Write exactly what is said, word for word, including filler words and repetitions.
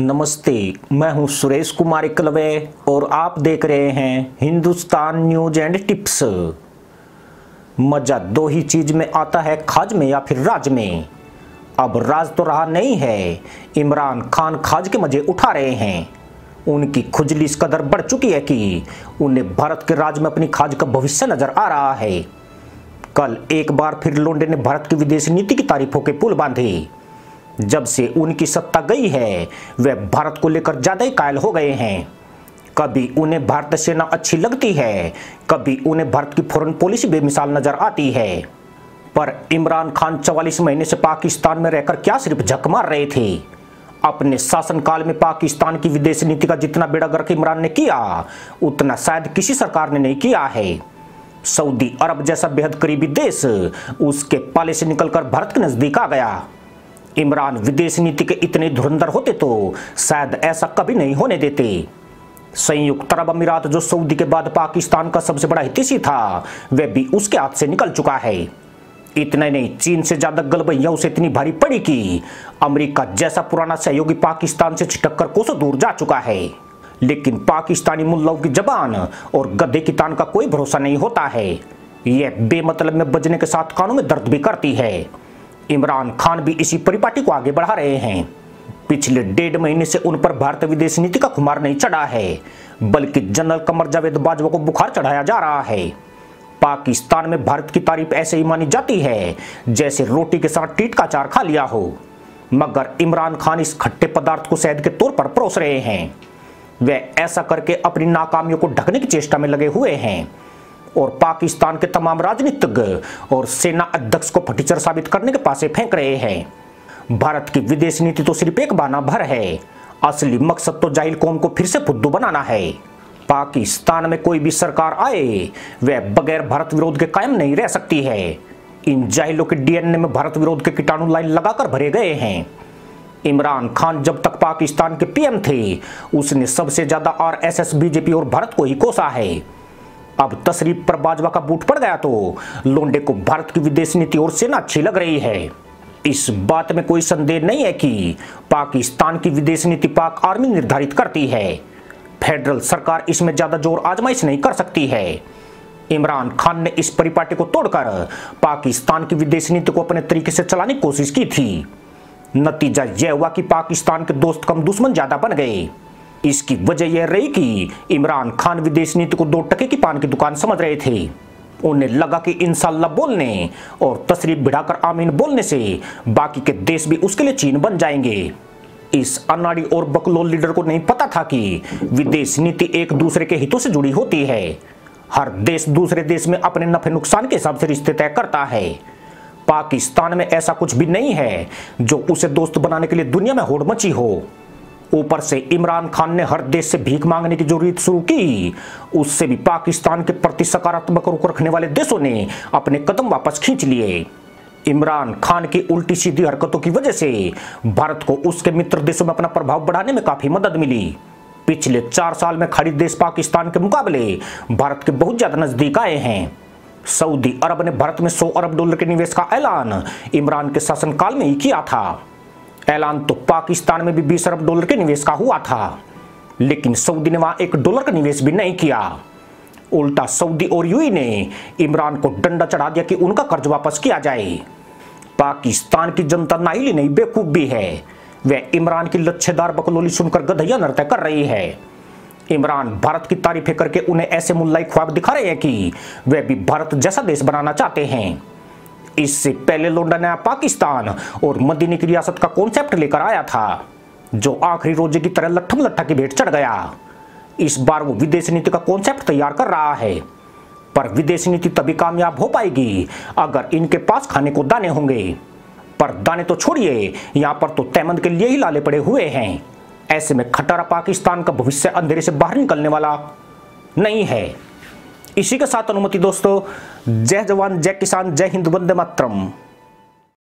नमस्ते, मैं हूं सुरेश कुमार एकलवे और आप देख रहे हैं हिंदुस्तान न्यूज एंड टिप्स। मजा दो ही चीज में आता है, खाज में या फिर राज में। अब राज तो रहा नहीं है, इमरान खान खाज के मजे उठा रहे हैं। उनकी खुजली इस कदर बढ़ चुकी है कि उन्हें भारत के राज में अपनी खाज का भविष्य नजर आ रहा है। कल एक बार फिर लोंडे ने भारत की विदेश नीति की तारीफों के पुल बांधे। जब से उनकी सत्ता गई है, वे भारत को लेकर ज्यादा ही कायल हो गए हैं। कभी उन्हें भारत सेना अच्छी लगती है, कभी उन्हें भारत की फॉरेन पॉलिसी बेमिसाल नजर आती है। पर इमरान खान चवालीस महीने से पाकिस्तान में रहकर क्या सिर्फ झक मार रहे थे? अपने शासनकाल में पाकिस्तान की विदेश नीति का जितना बेड़ा गर्क इमरान ने किया, उतना शायद किसी सरकार ने नहीं किया है। सऊदी अरब जैसा बेहद करीबी देश उसके पाले से निकलकर भारत के नजदीक आ गया। इमरान विदेश नीति के इतने धुरंधर होते तो शायद ऐसा कभी नहीं होने देते। संयुक्त अरब अमीरात, जो सऊदी के बाद पाकिस्तान का सबसे बड़ा हितैषी था, वह भी उसके हाथ से निकल चुका है। इतना नहीं, चीन से ज्यादा गलबैया उसे इतनी भारी पड़ी कि अमेरिका जैसा पुराना सहयोगी पाकिस्तान से छिटक कर कोसों दूर जा चुका है। लेकिन पाकिस्तानी मुल्लों की जबान और गधे की तान का कोई भरोसा नहीं होता है। यह बेमतलब में बजने के साथ कानों में दर्द भी करती है। इमरान खान भी इसी परिपाटी को आगे बढ़ा रहे हैं। पिछले डेढ़ महीने से उन पर भारत विदेश नीति का खुमार नहीं चढ़ा है, बल्कि जनरल कमर जावेद बाजवा को बुखार चढ़ाया जा रहा है। पाकिस्तान में भारत की तारीफ ऐसे ही मानी जाती है जैसे रोटी के साथ टीट का अचार खा लिया हो, मगर इमरान खान इस खट्टे पदार्थ को शहद के तौर पर परोस रहे हैं। वे ऐसा करके अपनी नाकामियों को ढकने की चेष्टा में लगे हुए हैं और पाकिस्तान के तमाम राजनीतिज्ञ और सेना अध्यक्ष को फटीचर साबित करने के पासे फेंक रहे हैं। भारत की विदेश नीति तो सिर्फ एक बहाना भर है, असली मकसद तो जाहिल कौम को फिर से फुद्दू बनाना है। पाकिस्तान में कोई भी सरकार आए, वह बगैर भारत विरोध के कायम नहीं रह सकती है। इन जाहिलों के डी एन ए में भारत विरोध के कीटाणु लाइन लगाकर भरे गए हैं। इमरान खान जब तक पाकिस्तान के पी एम थे, उसने सबसे ज्यादा R S S, B J P और भारत को ही कोसा है। अब तशरीफ पर बाजवा का बूट पड़ गया तो लोंडे को भारत की विदेश नीति और सेना अच्छी लग रही है। इस बात में कोई संदेह नहीं है कि पाकिस्तान की विदेश नीति पाक आर्मी निर्धारित करती है। फेडरल सरकार इसमें ज्यादा जोर आजमाइश नहीं कर सकती है। इमरान खान ने इस परिपाटी को तोड़कर पाकिस्तान की विदेश नीति को अपने तरीके से चलाने की कोशिश की थी। नतीजा यह हुआ कि पाकिस्तान के दोस्त कम दुश्मन ज्यादा बन गए। इसकी वजह यह रही कि इमरान खान विदेश नीति को दो टके की पान की दुकान समझ रहे थे। उन्हें लगा कि इंशाअल्लाह बोलने और तशरीफ भिड़ाकर आमीन बोलने से बाकी के देश भी उसके लिए चीन बन जाएंगे। इस अनाड़ी और बकलोल लीडर को नहीं पता था कि विदेश नीति एक दूसरे के हितों से जुड़ी होती है। हर देश दूसरे देश में अपने नफे नुकसान के हिसाब से रिश्ते तय करता है। पाकिस्तान में ऐसा कुछ भी नहीं है जो उसे दोस्त बनाने के लिए दुनिया में होड़ मची हो। ऊपर से इमरान खान ने हर देश से भीख मांगने की जो रीत शुरू की, उससे भी पाकिस्तान के प्रति सकारात्मक रुख रखने वाले देशों ने अपने कदम वापस खींच लिए। इमरान खान की उल्टी सीधी हरकतों की वजह से भारत को उसके मित्र देशों में अपना प्रभाव बढ़ाने में काफी मदद मिली। पिछले चार साल में खड़ी देश पाकिस्तान के मुकाबले भारत के बहुत ज्यादा नजदीक आए हैं। सऊदी अरब ने भारत में सौ अरब डॉलर के निवेश का ऐलान इमरान के शासनकाल में ही किया था। ऐलान तो पाकिस्तान में भी बीस अरब डॉलर के निवेश का हुआ था, लेकिन सऊदी ने वहां एक डॉलर का निवेश भी नहीं किया। उल्टा सऊदी और यूएई ने इमरान को डंडा चढ़ा दिया कि उनका कर्ज वापस किया जाए। पाकिस्तान की जनता नाइली नहीं बेवकूफ भी है। वह इमरान की लच्छेदार बकलोली सुनकर गधैया नृत्य कर रही है। इमरान भारत की तारीफें करके उन्हें ऐसे मुल्लाई ख्वाब दिखा रहे हैं कि वह भी भारत जैसा देश बनाना चाहते हैं। इससे पहले लोंडा नया पाकिस्तान और मदीने की रियासत का कॉन्सेप्ट लेकर आया था, जो आखिरी रोजे की तरह लट्ठम लट्ठा की भेंट चढ़ गया। इस बार वो विदेश नीति का कॉन्सेप्ट तैयार कर रहा है, पर विदेश नीति तभी कामयाब हो पाएगी अगर इनके पास खाने को दाने होंगे। पर दाने तो छोड़िए, यहाँ पर तो तयमंद के लिए ही लाले पड़े हुए हैं। ऐसे में खटारा पाकिस्तान का भविष्य अंधेरे से बाहर निकलने वाला नहीं है। इसी के साथ अनुमति दोस्तों, जय जवान जय किसान, जय हिंद, वंदे मातरम।